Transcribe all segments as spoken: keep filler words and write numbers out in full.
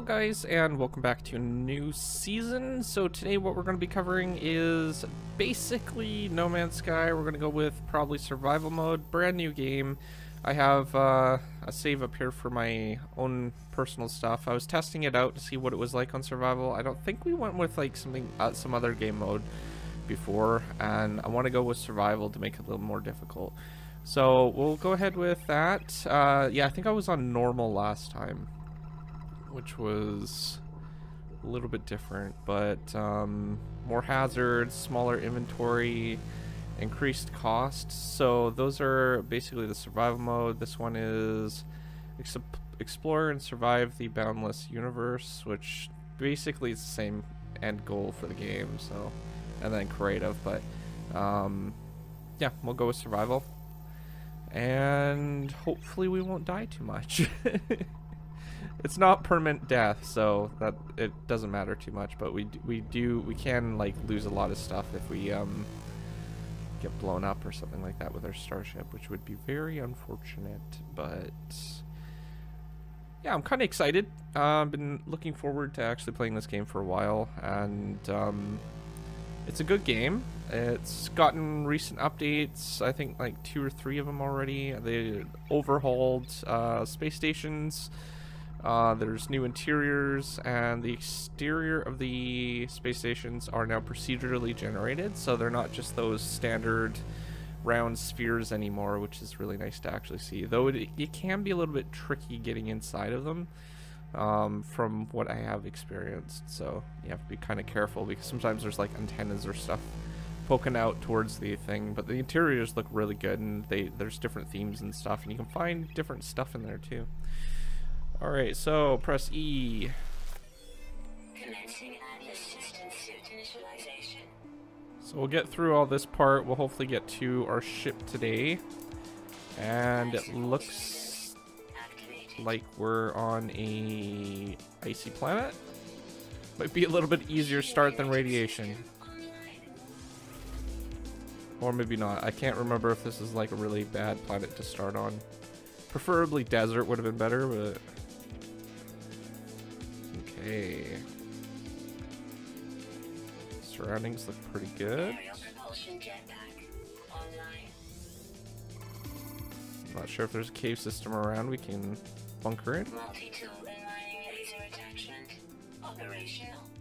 Hello guys, and welcome back to a new season. So today what we're going to be covering is basically No Man's Sky. We're going to go with probably survival mode, brand new game. I have uh, a save up here for my own personal stuff. I was testing it out to see what it was like on survival. I don't think we went with like something, uh, some other game mode before, and I want to go with survival to make it a little more difficult. So we'll go ahead with that. Uh, yeah, I think I was on normal last time, which was a little bit different, but um, more hazards, smaller inventory, increased costs. So those are basically the survival mode. This one is ex explore and survive the boundless universe, which basically is the same end goal for the game. So, and then creative, but um, yeah, we'll go with survival, and hopefully we won't die too much. It's not permanent death, so that it doesn't matter too much, but we do, we do we can like lose a lot of stuff if we um get blown up or something like that with our starship, which would be very unfortunate. But yeah, I'm kind of excited. Uh, I've been looking forward to actually playing this game for a while, and um, it's a good game. It's gotten recent updates. I think like two or three of them already. They overhauled uh, space stations. Uh, there's new interiors, and the exterior of the space stations are now procedurally generated, so they're not just those standard round spheres anymore, which is really nice to actually see. Though it, it can be a little bit tricky getting inside of them, um, from what I have experienced, so you have to be kind of careful, because sometimes there's like antennas or stuff poking out towards the thing. But the interiors look really good, and they there's different themes and stuff, and you can find different stuff in there too. Alright, so press E. Commencing system suit initialization. So we'll get through all this part. We'll hopefully get to our ship today. And it looks like we're on a icy planet. Might be a little bit easier start than radiation. Or maybe not. I can't remember if this is like a really bad planet to start on. Preferably desert would have been better, but... okay. Surroundings look pretty good. I'm not sure if there's a cave system around we can bunker in.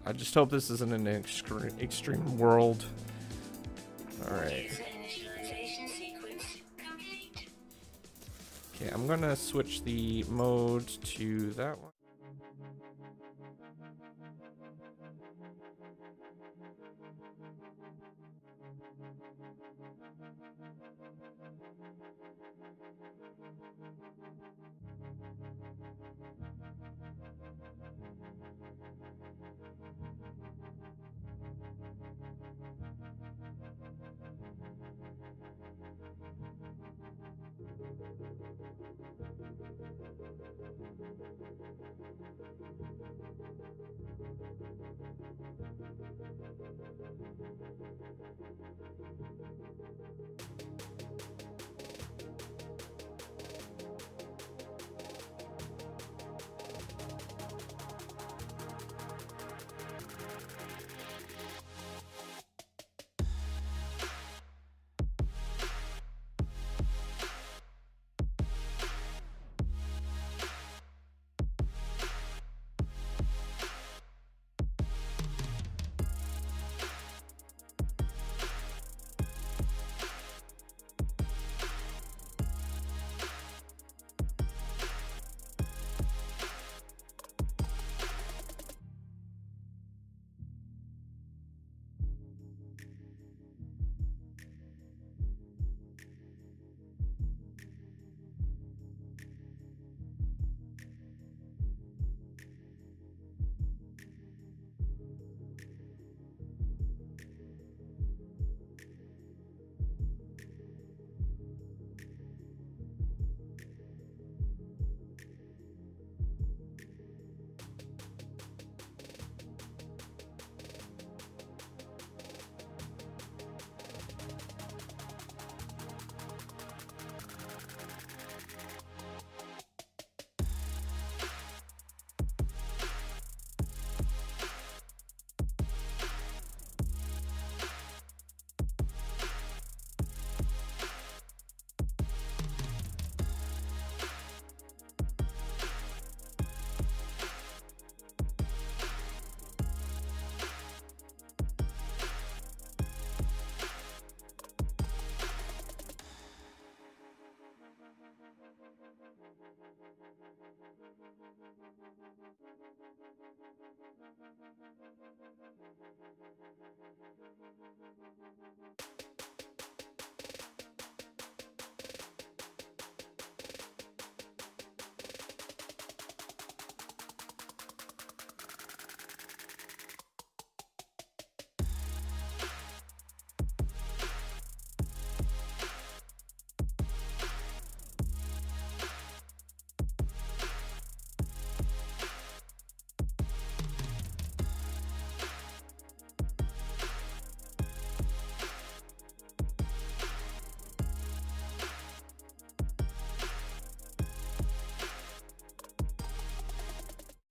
I just hope this isn't an extre- extreme world. Alright. Okay, I'm gonna switch the mode to that one.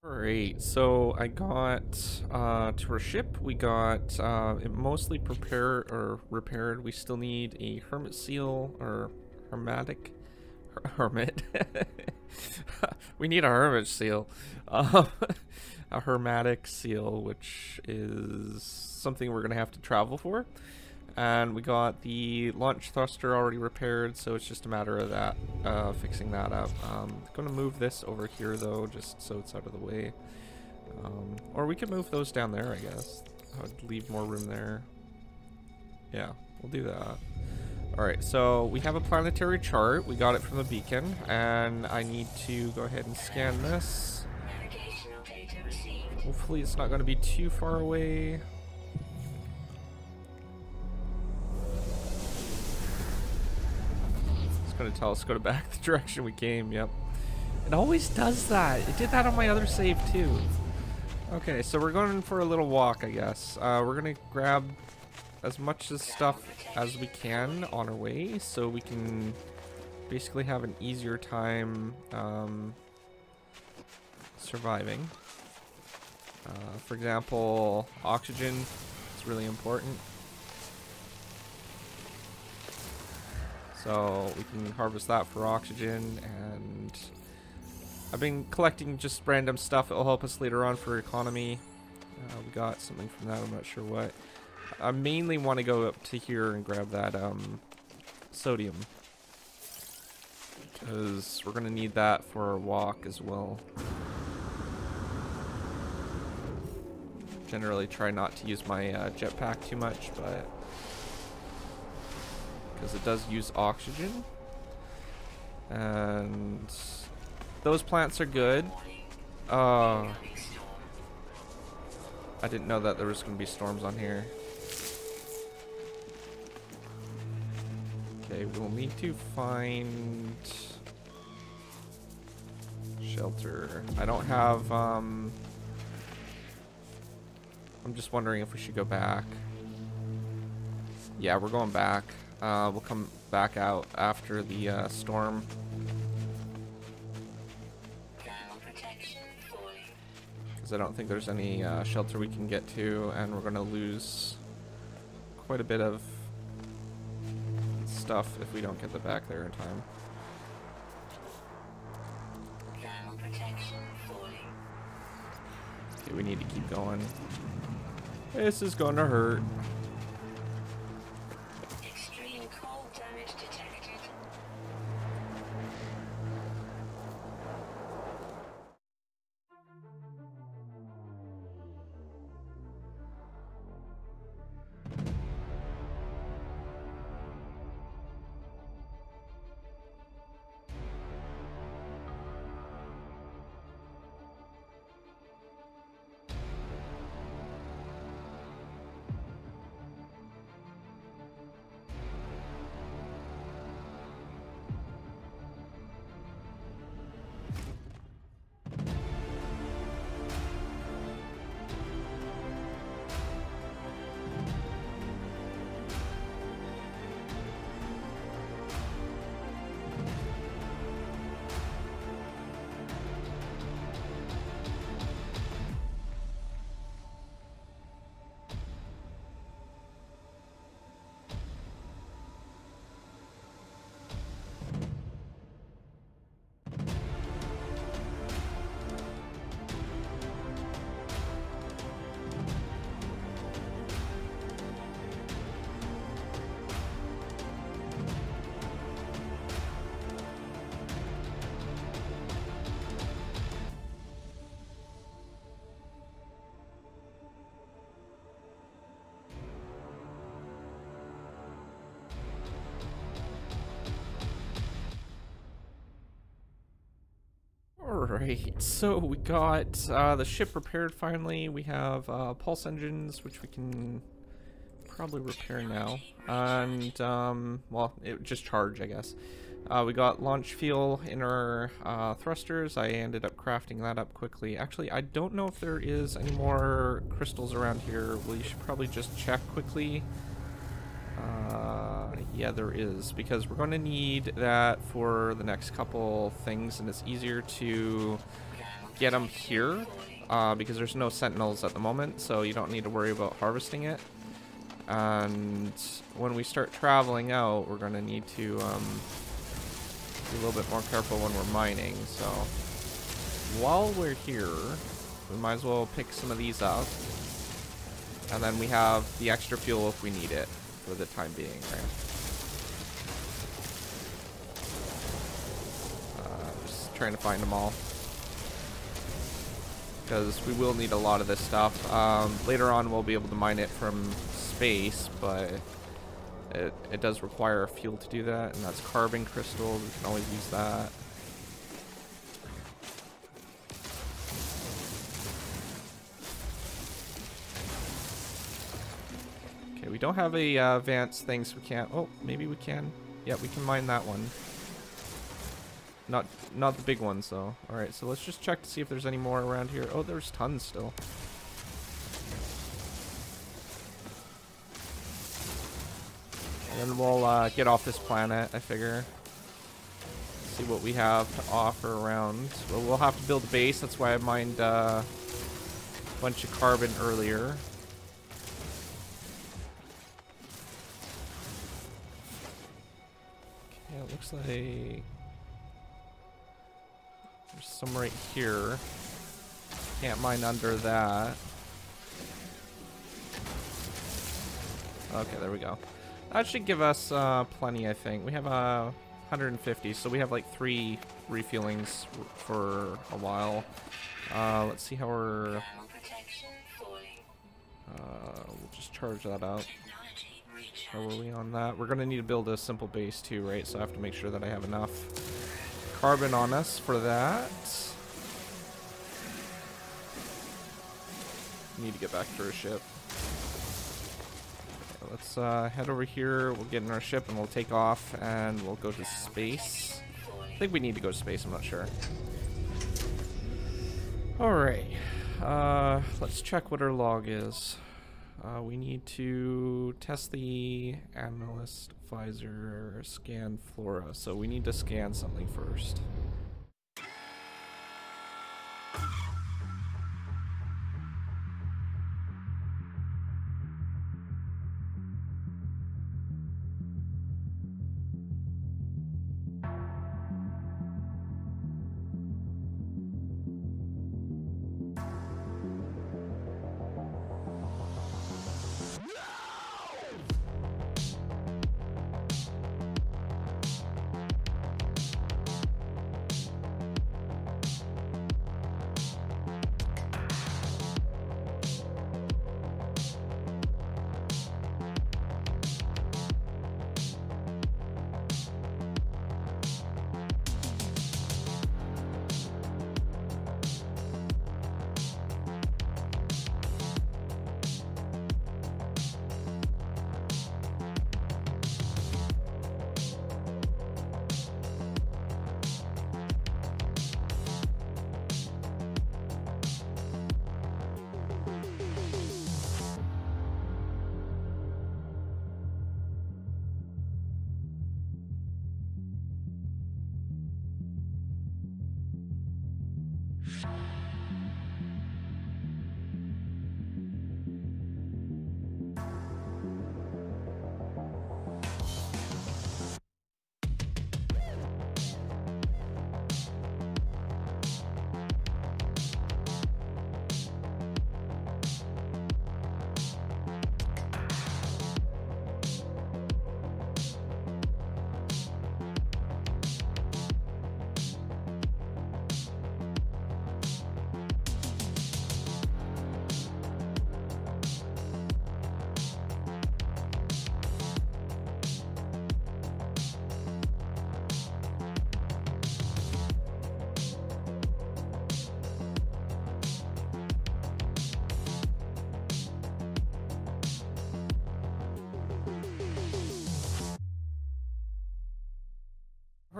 Alright, so I got uh, to our ship, we got uh, it mostly prepared or repaired. We still need a hermit seal or hermatic her hermit. We need a hermit seal. Um, a hermatic seal, which is something we're going to have to travel for. And we got the launch thruster already repaired, so it's just a matter of that, uh, fixing that up. Um, I'm going to move this over here, though, just so it's out of the way. Um, or we could move those down there, I guess. I would leave more room there. Yeah, we'll do that. Alright, so we have a planetary chart. We got it from the beacon, and I need to go ahead and scan this. Hopefully it's not going to be too far away. Gonna tell us go to back the direction we came. Yep, it always does that. It did that on my other save too. Okay, so we're going for a little walk, I guess. Uh, we're gonna grab as much as stuff as we can on our way, so we can basically have an easier time um, surviving. Uh, for example, oxygen is really important. So we can harvest that for oxygen, and I've been collecting just random stuff. It'll help us later on for economy. Uh, we got something from that, I'm not sure what. I mainly want to go up to here and grab that um, sodium, because we're going to need that for our walk as well. Generally try not to use my uh, jetpack too much, but because it does use oxygen, and those plants are good. Uh, I didn't know that there was going to be storms on here. Okay, we'll need to find shelter. I don't have um I'm just wondering if we should go back. Yeah, we're going back. Uh, we'll come back out after the uh, storm. Because I don't think there's any uh, shelter we can get to, and we're going to lose quite a bit of stuff if we don't get the back there in time. Okay, we need to keep going. This is going to hurt. Alright, so we got uh, the ship repaired finally. We have uh, pulse engines, which we can probably repair now. And, um, well, it just charge, I guess. Uh, we got launch fuel in our uh, thrusters. I ended up crafting that up quickly. Actually, I don't know if there is any more crystals around here. We should probably just check quickly. Uh, yeah, there is, because we're going to need that for the next couple things, and it's easier to get them here uh, because there's no sentinels at the moment, so you don't need to worry about harvesting it. And when we start traveling out, we're going to need to um, be a little bit more careful when we're mining. So while we're here, we might as well pick some of these up. And then we have the extra fuel if we need it for the time being, right? Uh, just trying to find them all, because we will need a lot of this stuff. Um, later on, we'll be able to mine it from space, but it, it does require fuel to do that, and that's carbon crystals. We can always use that. We don't have a uh, advanced thing, so we can't. Oh, maybe we can. Yeah, we can mine that one. Not not the big ones, though. All right, so let's just check to see if there's any more around here. Oh, there's tons still. And then we'll uh, get off this planet, I figure. See what we have to offer around. Well, we'll have to build a base. That's why I mined uh, a bunch of carbon earlier. It looks like there's some right here. Can't mine under that. Okay, there we go. That should give us uh, plenty, I think. We have uh, one hundred fifty, so we have like three refuelings for a while. Uh, let's see how we're... Uh, we'll just charge that up. How are we on that? We're going to need to build a simple base too, right? So I have to make sure that I have enough carbon on us for that. Need to get back to our ship. Okay, let's uh, head over here. We'll get in our ship and we'll take off and we'll go to space. I think we need to go to space. I'm not sure. All right. Uh, let's check what our log is. Uh, we need to test the analyst visor, scan flora, so we need to scan something first.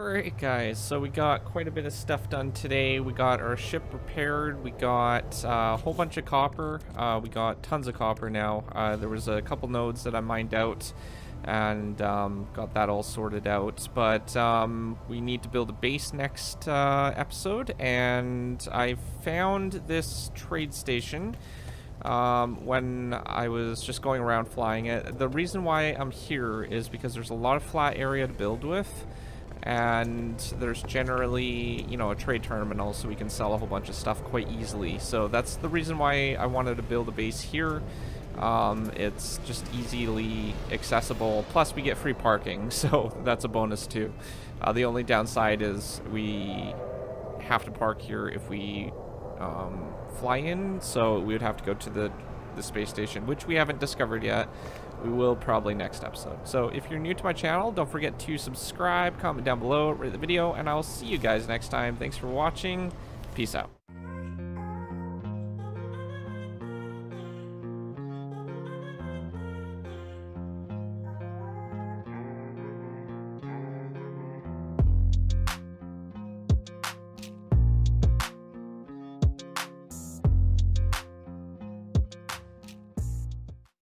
Alright guys, so we got quite a bit of stuff done today. We got our ship repaired, we got uh, a whole bunch of copper, uh, we got tons of copper now. Uh, there was a couple nodes that I mined out and um, got that all sorted out. But um, we need to build a base next uh, episode, and I found this trade station um, when I was just going around flying it. The reason why I'm here is because there's a lot of flat area to build with, and there's generally, you know, a trade terminal, so we can sell a whole bunch of stuff quite easily. So that's the reason why I wanted to build a base here. Um, it's just easily accessible, plus we get free parking, so that's a bonus too. Uh, the only downside is we have to park here if we um, fly in, so we would have to go to the, the space station, which we haven't discovered yet. We will probably next episode. So if you're new to my channel, don't forget to subscribe, comment down below, rate the video, and I'll see you guys next time. Thanks for watching. Peace out.